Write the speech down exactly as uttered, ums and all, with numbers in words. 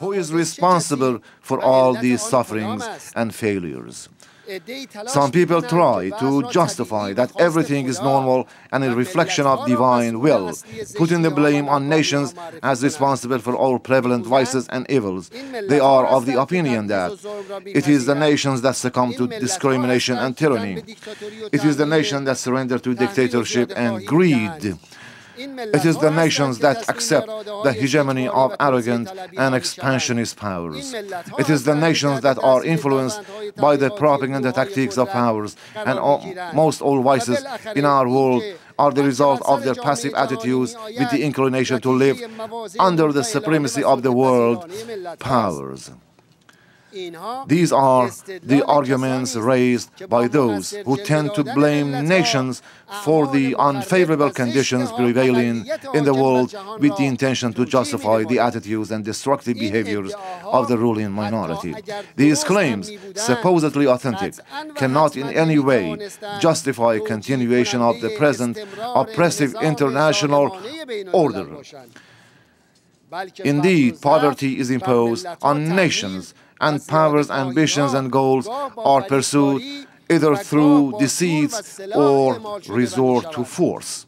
who is responsible for all these sufferings and failures. Some people try to justify that everything is normal and a reflection of divine will, putting the blame on nations as responsible for all prevalent vices and evils. They are of the opinion that it is the nations that succumb to discrimination and tyranny. It is the nation that surrender to dictatorship and greed. It is the nations that accept the hegemony of arrogant and expansionist powers. It is the nations that are influenced by the propaganda tactics of powers, and all, most all vices in our world are the result of their passive attitudes with the inclination to live under the supremacy of the world powers. These are the arguments raised by those who tend to blame nations for the unfavorable conditions prevailing in the world with the intention to justify the attitudes and destructive behaviors of the ruling minority. These claims, supposedly authentic, cannot in any way justify continuation of the present oppressive international order. Indeed, poverty is imposed on nations, and powers, ambitions, and goals are pursued either through deceits or resort to force.